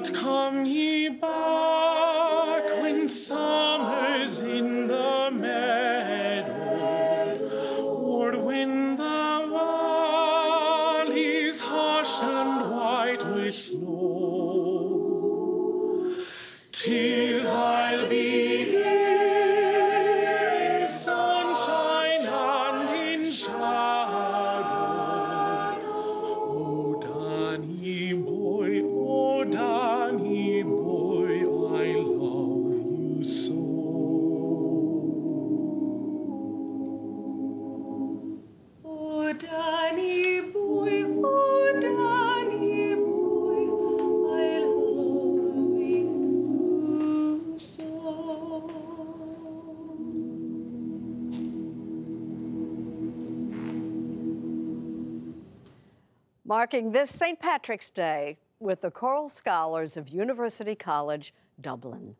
not come ye back when summer's in the meadow, or when the valley's hushed and white with snow. 'Tis I'll be here in sunshine and in shadow. Oh, Danny Boy, oh, Danny Boy, I love you so. Oh, Danny Boy, oh, Danny Boy, I love you so. Marking this St. Patrick's Day with the Choral Scholars of University College, Dublin.